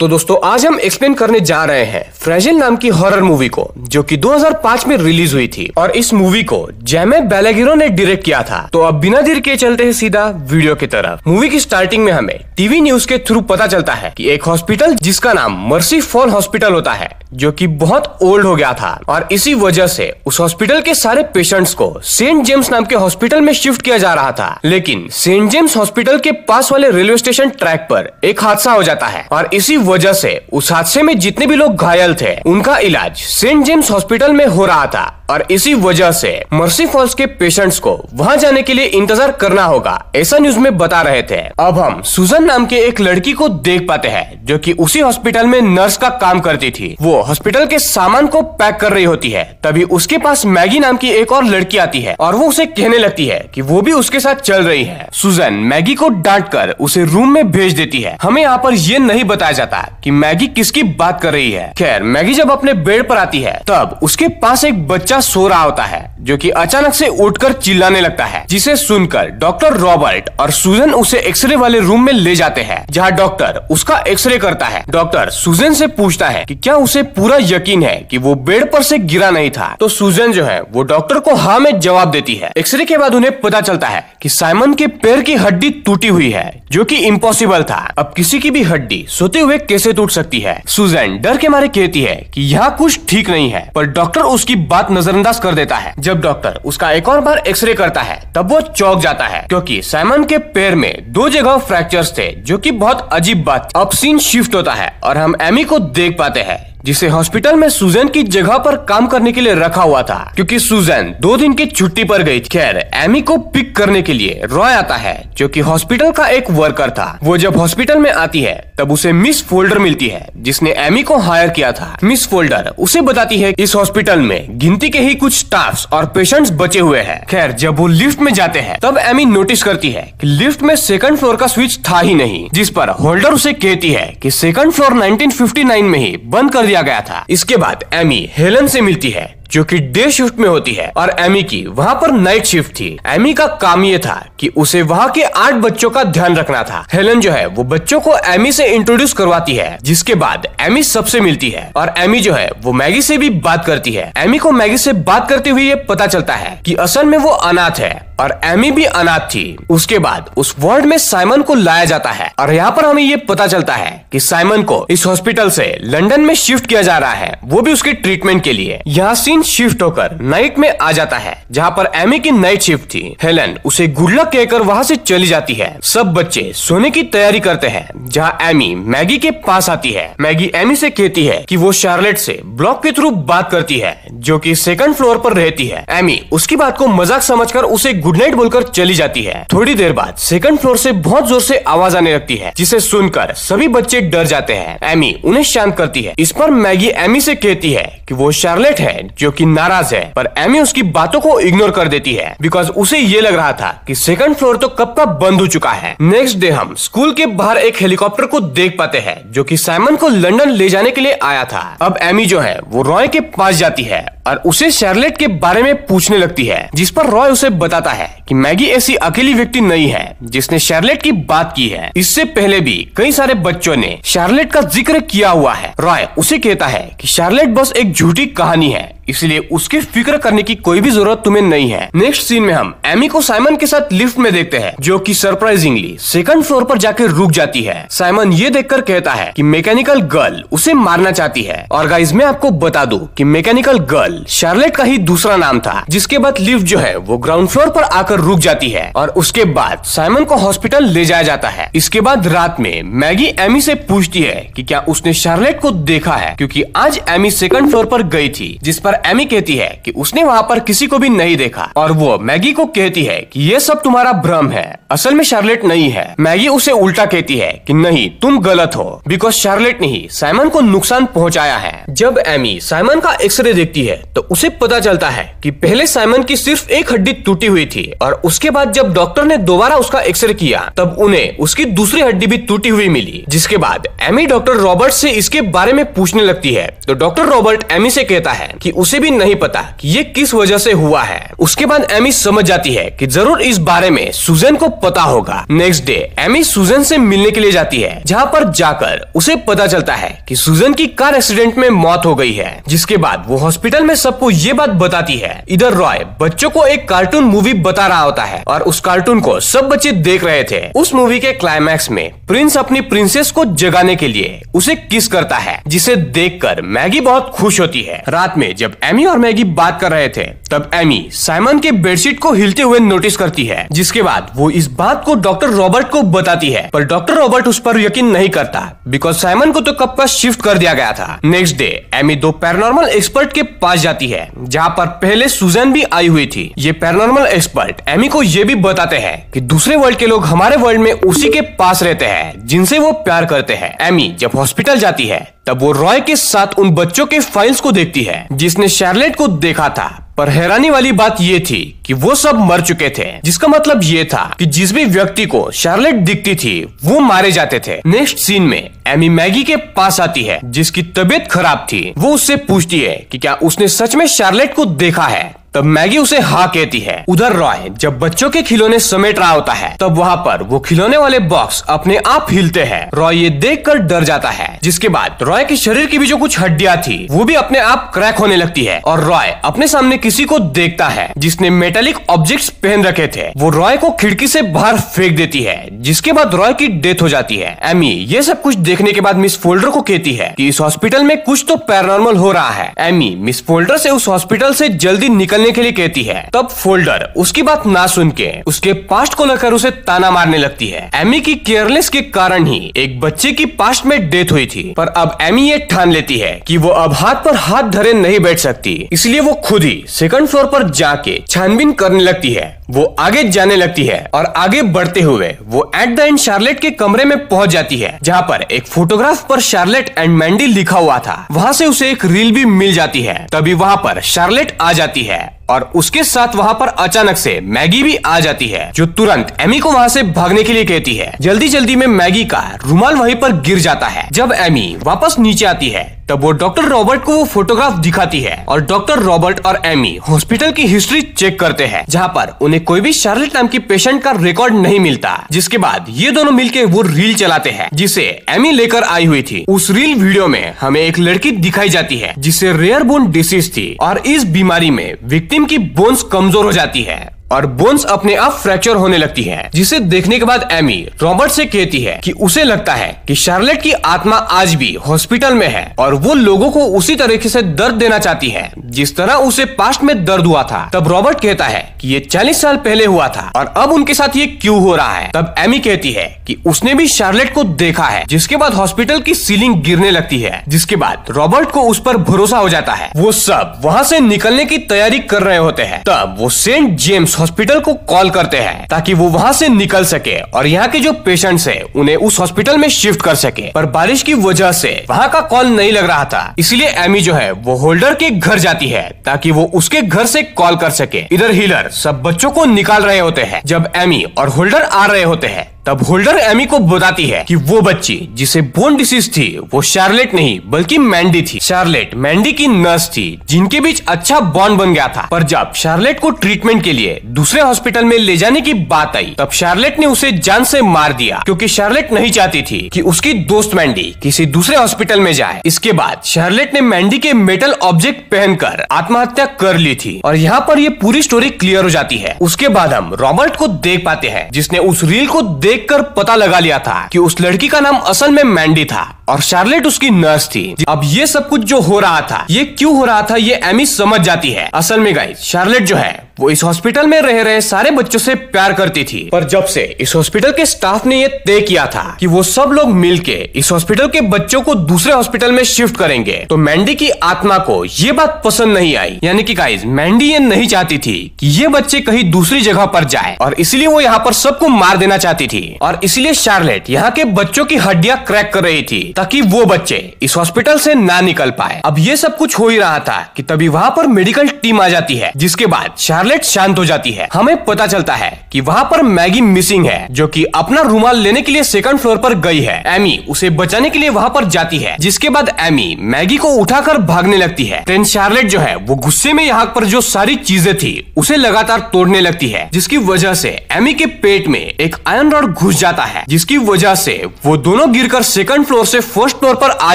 तो दोस्तों आज हम एक्सप्लेन करने जा रहे हैं फ्रेजाइल नाम की हॉरर मूवी को, जो कि 2005 में रिलीज हुई थी और इस मूवी को जेम्स बेलेगिरो ने डायरेक्ट किया था। तो अब बिना देर के चलते हैं सीधा वीडियो की तरफ। मूवी की स्टार्टिंग में हमें टीवी न्यूज के थ्रू पता चलता है कि एक हॉस्पिटल जिसका नाम मर्सी फॉल हॉस्पिटल होता है, जो कि बहुत ओल्ड हो गया था और इसी वजह से उस हॉस्पिटल के सारे पेशेंट्स को सेंट जेम्स नाम के हॉस्पिटल में शिफ्ट किया जा रहा था। लेकिन सेंट जेम्स हॉस्पिटल के पास वाले रेलवे स्टेशन ट्रैक पर एक हादसा हो जाता है और इसी वजह से उस हादसे में जितने भी लोग घायल थे उनका इलाज सेंट जेम्स हॉस्पिटल में हो रहा था और इसी वजह से मर्सी फॉल्स के पेशेंट्स को वहां जाने के लिए इंतजार करना होगा, ऐसा न्यूज में बता रहे थे। अब हम सुजन नाम के एक लड़की को देख पाते हैं जो कि उसी हॉस्पिटल में नर्स का काम करती थी। वो हॉस्पिटल के सामान को पैक कर रही होती है, तभी उसके पास मैगी नाम की एक और लड़की आती है और वो उसे कहने लगती है कि वो भी उसके साथ चल रही है। सुजन मैगी को डांट कर उसे रूम में भेज देती है। हमें यहाँ पर ये नहीं बताया जाता कि मैगी किसकी बात कर रही है। खैर मैगी जब अपने बेड पर आती है तब उसके पास एक बच्चा सो रहा होता है जो कि अचानक से उठकर चिल्लाने लगता है, जिसे सुनकर डॉक्टर रॉबर्ट और सुजन उसे एक्सरे वाले रूम में ले जाते हैं, जहां डॉक्टर उसका एक्सरे करता है। डॉक्टर सुजन से पूछता है कि क्या उसे पूरा यकीन है कि वो बेड पर से गिरा नहीं था, तो सुजन जो है वो डॉक्टर को हाँ में जवाब देती है। एक्सरे के बाद उन्हें पता चलता है कि साइमन के पैर की हड्डी टूटी हुई है, जो कि इम्पॉसिबल था। अब किसी की भी हड्डी सोते हुए कैसे टूट सकती है। सुजन डर के मारे कहती है कि यहाँ कुछ ठीक नहीं है, पर डॉक्टर उसकी बात नजरअंदाज कर देता है। जब डॉक्टर उसका एक और बार एक्सरे करता है तब वो चौंक जाता है, क्योंकि साइमन के पैर में 2 जगह फ्रैक्चर्स थे, जो कि बहुत अजीब बात। अब सीन शिफ्ट होता है और हम एमी को देख पाते हैं, जिसे हॉस्पिटल में सुजन की जगह पर काम करने के लिए रखा हुआ था, क्योंकि सुजन 2 दिन की छुट्टी पर गई थी। खैर एमी को पिक करने के लिए रॉय आता है, जो कि हॉस्पिटल का एक वर्कर था। वो जब हॉस्पिटल में आती है तब उसे मिस फोल्डर मिलती है, जिसने एमी को हायर किया था। मिस फोल्डर उसे बताती है इस हॉस्पिटल में गिनती के ही कुछ स्टाफ और पेशेंट्स बचे हुए है। खैर जब वो लिफ्ट में जाते हैं तब एमी नोटिस करती है कि लिफ्ट में 2nd फ्लोर का स्विच था ही नहीं, जिस पर होल्डर उसे कहती है कि 2nd फ्लोर 1959 में ही बंद कर दिया गया था। इसके बाद एमी हेलन से मिलती है, जो कि डे शिफ्ट में होती है और एमी की वहाँ पर नाइट शिफ्ट थी। एमी का काम ये था कि उसे वहाँ के 8 बच्चों का ध्यान रखना था। हेलन जो है वो बच्चों को एमी से इंट्रोड्यूस करवाती है, जिसके बाद एमी सबसे मिलती है और एमी जो है वो मैगी से भी बात करती है। एमी को मैगी से बात करते हुए ये पता चलता है कि असल में वो अनाथ है और एमी भी अनाथ थी। उसके बाद उस वार्ड में साइमन को लाया जाता है और यहाँ पर हमें ये पता चलता है कि साइमन को इस हॉस्पिटल से लंदन में शिफ्ट किया जा रहा है, वो भी उसके ट्रीटमेंट के लिए। यहाँ सीन शिफ्ट होकर नाइट में आ जाता है, जहाँ पर एमी की नाइट शिफ्ट थी। हेलन उसे गुड लक कहकर वहाँ से चली जाती है। सब बच्चे सोने की तैयारी करते हैं, जहाँ एमी मैगी के पास आती है। मैगी एमी से कहती है कि वो शार्लेट से ब्लॉक के थ्रू बात करती है, जो कि 2nd फ्लोर पर रहती है। एमी उसकी बात को मजाक समझकर उसे गुड नाइट बोलकर चली जाती है। थोड़ी देर बाद 2nd फ्लोर से बहुत जोर से आवाज आने लगती है, जिसे सुनकर सभी बच्चे डर जाते हैं। एमी उन्हें शांत करती है। इस पर मैगी एमी से कहती है कि वो शार्लेट है, जो कि नाराज है, पर एमी उसकी बातों को इग्नोर कर देती है, बिकॉज उसे ये लग रहा था कि 2nd फ्लोर तो कब का बंद हो चुका है। नेक्स्ट डे हम स्कूल के बाहर एक हेलीकॉप्टर को देख पाते हैं, जो कि साइमन को लंदन ले जाने के लिए आया था। अब एमी जो है वो रॉय के पास जाती है और उसे शार्लेट के बारे में पूछने लगती है, जिस पर रॉय उसे बताता है कि मैगी ऐसी अकेली व्यक्ति नहीं है जिसने शार्लेट की बात की है। इससे पहले भी कई सारे बच्चों ने शार्लेट का जिक्र किया हुआ है। रॉय उसे कहता है कि शार्लेट बस एक झूठी कहानी है, इसलिए उसकी फिक्र करने की कोई भी जरूरत तुम्हें नहीं है। नेक्स्ट सीन में हम एमी को साइमन के साथ लिफ्ट में देखते हैं, जो कि सरप्राइजिंगली 2nd फ्लोर पर जाकर रुक जाती है। साइमन ये देखकर कहता है कि मैकेनिकल गर्ल उसे मारना चाहती है। और गाइस मैं आपको बता दूं कि मैकेनिकल गर्ल शार्लेट का ही दूसरा नाम था। जिसके बाद लिफ्ट जो है वो ग्राउंड फ्लोर पर आकर रुक जाती है और उसके बाद साइमन को हॉस्पिटल ले जाया जाता है। इसके बाद रात में मैगी एमी से पूछती है कि क्या उसने शार्लेट को देखा है, क्योंकि आज एमी 2nd फ्लोर पर गई थी, जिस पर एमी कहती है कि उसने वहाँ पर किसी को भी नहीं देखा। और वो मैगी को कहती है कि ये सब तुम्हारा भ्रम है, असल में शार्लेट नहीं है। मैगी उसे उल्टा कहती है कि नहीं, तुम गलत हो, बिकॉज शार्लेट ने ही साइमन को नुकसान पहुँचाया है। जब एमी साइमन का एक्सरे देखती है तो उसे पता चलता है कि पहले साइमन की सिर्फ एक हड्डी टूटी हुई थी और उसके बाद जब डॉक्टर ने दोबारा उसका एक्सरे किया तब उन्हें उसकी दूसरी हड्डी भी टूटी हुई मिली। जिसके बाद एमी डॉक्टर रॉबर्ट से इसके बारे में पूछने लगती है तो डॉक्टर रॉबर्ट एमी से कहता है कि उसे भी नहीं पता कि ये किस वजह से हुआ है। उसके बाद एमी समझ जाती है कि जरूर इस बारे में सुजैन को पता होगा। नेक्स्ट डे एमी सुजैन से मिलने के लिए जाती है जहाँ पर जाकर उसे पता चलता है कि सुजैन की कार एक्सीडेंट में मौत हो गई है। जिसके बाद वो हॉस्पिटल में सबको ये बात बताती है। इधर रॉय बच्चों को एक कार्टून मूवी बता रहा होता है और उस कार्टून को सब बच्चे देख रहे थे। उस मूवी के क्लाइमैक्स में प्रिंस अपनी प्रिंसेस को जगाने के लिए उसे किस करता है जिसे देखकर मैगी बहुत खुश होती है। रात में जब एमी और मैगी बात कर रहे थे तब एमी साइमन के बेडशीट को हिलते हुए नोटिस करती है। जिसके बाद वो इस बात को डॉक्टर रॉबर्ट को बताती है पर डॉक्टर रॉबर्ट उस पर यकीन नहीं करता बिकॉज साइमन को तो कब का शिफ्ट कर दिया गया था। नेक्स्ट डे एमी दो पैरानॉर्मल एक्सपर्ट के पास जाती है जहाँ पर पहले सुजैन भी आई हुई थी। ये पैरानॉर्मल एक्सपर्ट एमी को ये भी बताते हैं कि दूसरे वर्ल्ड के लोग हमारे वर्ल्ड में उसी के पास रहते हैं जिनसे वो प्यार करते हैं। एमी जब हॉस्पिटल जाती है तब वो रॉय के साथ उन बच्चों के फाइल्स को देखती है जिसने शार्लेट को देखा था पर हैरानी वाली बात ये थी कि वो सब मर चुके थे। जिसका मतलब ये था कि जिस भी व्यक्ति को शार्लेट दिखती थी वो मारे जाते थे। नेक्स्ट सीन में एमी मैगी के पास आती है जिसकी तबीयत खराब थी। वो उससे पूछती है कि क्या उसने सच में शार्लेट को देखा है तब मैगी उसे हाँ कहती है। उधर रॉय जब बच्चों के खिलौने समेट रहा होता है तब वहाँ पर वो खिलौने वाले बॉक्स अपने आप हिलते हैं। रॉय ये देखकर डर जाता है। जिसके बाद रॉय के शरीर की भी जो कुछ हड्डियाँ थी वो भी अपने आप क्रैक होने लगती है और रॉय अपने सामने किसी को देखता है जिसने मेटालिक ऑब्जेक्ट्स पहन रखे थे। वो रॉय को खिड़की से बाहर फेंक देती है जिसके बाद रॉय की डेथ हो जाती है। एमी ये सब कुछ देखने के बाद मिस फोल्डर को कहती है कि इस हॉस्पिटल में कुछ तो पैरानॉर्मल हो रहा है। एमी मिस फोल्डर से उस हॉस्पिटल से जल्दी निकलने के लिए कहती है। तब फोल्डर उसकी बात ना सुन के उसके पास्ट को लेकर उसे ताना मारने लगती है। एमी की केयरलेस के कारण ही एक बच्चे की पास्ट में डेथ हुई थी पर अब एमी ये ठान लेती है कि वो अब हाथ पर हाथ धरे नहीं बैठ सकती, इसलिए वो खुद ही सेकंड फ्लोर पर जाके छानबीन करने लगती है। वो आगे जाने लगती है और आगे बढ़ते हुए वो एट द एंड शार्लेट के कमरे में पहुंच जाती है जहाँ पर एक फोटोग्राफ पर शार्लेट एंड मैंडी लिखा हुआ था। वहाँ से उसे एक रील भी मिल जाती है। तभी वहाँ पर शार्लेट आ जाती है और उसके साथ वहाँ पर अचानक से मैगी भी आ जाती है जो तुरंत एमी को वहाँ से भागने के लिए कहती है। जल्दी जल्दी में मैगी का रुमाल वहीं पर गिर जाता है। जब एमी वापस नीचे आती है तब वो डॉक्टर रॉबर्ट को वो फोटोग्राफ दिखाती है और डॉक्टर रॉबर्ट और एमी हॉस्पिटल की हिस्ट्री चेक करते हैं जहाँ पर उन्हें कोई भी शार्लेट नाम की पेशेंट का रिकॉर्ड नहीं मिलता। जिसके बाद ये दोनों मिलके वो रील चलाते हैं जिसे एमी लेकर आई हुई थी। उस रील वीडियो में हमें एक लड़की दिखाई जाती है जिसे रेयर बोन डिसीज थी और इस बीमारी में विक्टिम की बोन्स कमजोर हो जाती है और बोन्स अपने आप फ्रैक्चर होने लगती है। जिसे देखने के बाद एमी रॉबर्ट से कहती है कि उसे लगता है कि शार्लेट की आत्मा आज भी हॉस्पिटल में है और वो लोगों को उसी तरीके से दर्द देना चाहती है जिस तरह उसे पास्ट में दर्द हुआ था। तब रॉबर्ट कहता है कि ये 40 साल पहले हुआ था और अब उनके साथ ये क्यों हो रहा है। तब एमी कहती है कि उसने भी शार्लेट को देखा है। जिसके बाद हॉस्पिटल की सीलिंग गिरने लगती है। जिसके बाद रॉबर्ट को उस पर भरोसा हो जाता है। वो सब वहाँ से निकलने की तैयारी कर रहे होते हैं तब वो सेंट जेम्स हॉस्पिटल को कॉल करते हैं ताकि वो वहाँ से निकल सके और यहाँ के जो पेशेंट्स हैं उन्हें उस हॉस्पिटल में शिफ्ट कर सके। पर बारिश की वजह से वहाँ का कॉल नहीं लग रहा था, इसलिए एमी जो है वो होल्डर के घर जाती है ताकि वो उसके घर से कॉल कर सके। इधर हीलर सब बच्चों को निकाल रहे होते हैं। जब एमी और होल्डर आ रहे होते हैं तब होल्डर एमी को बताती है कि वो बच्ची जिसे बोन डिसीज थी वो शार्लेट नहीं बल्कि मैंडी थी। शार्लेट मैंडी की नर्स थी जिनके बीच अच्छा बॉन्ड बन गया था। पर जब शार्लेट को ट्रीटमेंट के लिए दूसरे हॉस्पिटल में ले जाने की बात आई तब शार्लेट ने उसे जान से मार दिया क्योंकि शार्लेट नहीं चाहती थी कि उसकी दोस्त मैंडी किसी दूसरे हॉस्पिटल में जाए। इसके बाद शार्लेट ने मैंडी के मेटल ऑब्जेक्ट पहनकर आत्महत्या कर ली थी और यहाँ पर ये पूरी स्टोरी क्लियर हो जाती है। उसके बाद हम रॉबर्ट को देख पाते हैं जिसने उस रील को देखकर पता लगा लिया था कि उस लड़की का नाम असल में मैंडी था और शार्लेट उसकी नर्स थी। अब ये सब कुछ जो हो रहा था ये क्यों हो रहा था ये एमी समझ जाती है। असल में गाइस शार्लेट जो है वो इस हॉस्पिटल में रह रहे सारे बच्चों से प्यार करती थी, पर जब से इस हॉस्पिटल के स्टाफ ने यह तय किया था कि वो सब लोग मिलके इस हॉस्पिटल के बच्चों को दूसरे हॉस्पिटल में शिफ्ट करेंगे, तो मैंडी की आत्मा को ये बात पसंद नहीं आई। यानी कि गाइस, मैंडी ये नहीं चाहती थी कि ये बच्चे कहीं दूसरी जगह पर जाए और इसलिए वो यहाँ पर सबको मार देना चाहती थी, और इसलिए शार्लेट यहाँ के बच्चों की हड्डियां क्रैक कर रही थी ताकि वो बच्चे इस हॉस्पिटल से ना निकल पाए। अब ये सब कुछ हो ही रहा था कि तभी वहाँ पर मेडिकल टीम आ जाती है, जिसके बाद शार्लेट शांत हो जाती है। हमें पता चलता है कि वहाँ पर मैगी मिसिंग है, जो कि अपना रूमाल लेने के लिए सेकंड फ्लोर पर गई है। एमी उसे बचाने के लिए वहाँ पर जाती है, जिसके बाद एमी मैगी को उठाकर भागने लगती है। देन शार्लेट जो है वो गुस्से में यहाँ पर जो सारी चीजें थी उसे लगातार तोड़ने लगती है, जिसकी वजह से एमी के पेट में एक आयरन रॉड घुस जाता है, जिसकी वजह से वो दोनों गिरकर सेकंड फ्लोर से फर्स्ट फ्लोर पर आ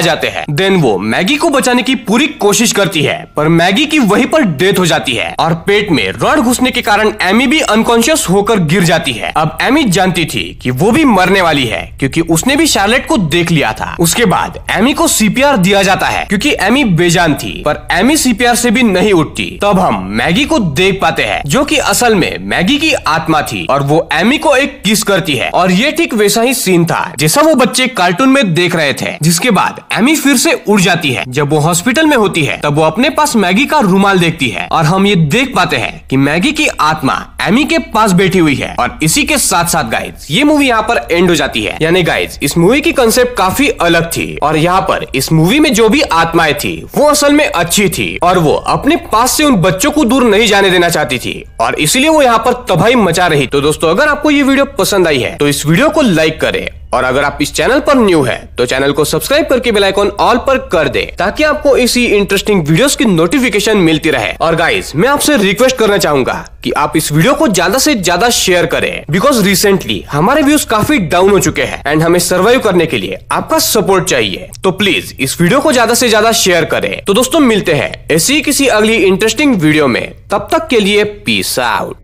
जाते हैं। देन वो मैगी को बचाने की पूरी कोशिश करती है, पर मैगी की वहीं पर डेथ हो जाती है और पेट में रॉड घुसने के कारण एमी भी अनकॉन्शियस होकर गिर जाती है। अब एमी जानती थी कि वो भी मरने वाली है, क्योंकि उसने भी शार्लेट को देख लिया था। उसके बाद एमी को सीपीआर दिया जाता है, क्योंकि एमी बेजान थी, पर एमी सीपीआर से भी नहीं उठती। तब हम मैगी को देख पाते हैं, जो कि असल में मैगी की आत्मा थी, और वो एमी को एक किस करती है, और ये ठीक वैसा ही सीन था जैसा वो बच्चे कार्टून में देख रहे थे। जिसके बाद एमी फिर से उड़ जाती है। जब वो हॉस्पिटल में होती है, तब वो अपने पास मैगी का रूमाल देखती है, और हम ये देख पाते हैं कि मैगी की आत्मा एमी के पास बैठी हुई है। और इसी के साथ साथ गाइज, ये मूवी यहाँ पर एंड हो जाती है। यानी गाइज, इस मूवी की कंसेप्ट काफी अलग थी, और यहाँ पर इस मूवी में जो भी आत्माएं थी वो असल में अच्छी थी, और वो अपने पास से उन बच्चों को दूर नहीं जाने देना चाहती थी, और इसलिए वो यहाँ पर तबाही मचा रही। तो दोस्तों, अगर आपको ये वीडियो पसंद आई है तो इस वीडियो को लाइक करें, और अगर आप इस चैनल पर न्यू है तो चैनल को सब्सक्राइब करके बेल आइकॉन ऑल पर कर दे, ताकि आपको इसी इंटरेस्टिंग वीडियोस की नोटिफिकेशन मिलती रहे। और गाइज, मैं आपसे रिक्वेस्ट करना चाहूंगा कि आप इस वीडियो को ज्यादा से ज्यादा शेयर करें, बिकॉज रिसेंटली हमारे व्यूज काफी डाउन हो चुके हैं, एंड हमें सर्वाइव करने के लिए आपका सपोर्ट चाहिए। तो प्लीज इस वीडियो को ज्यादा से ज्यादा शेयर करें। तो दोस्तों, मिलते हैं ऐसी किसी अगली इंटरेस्टिंग वीडियो में। तब तक के लिए पीस आउट।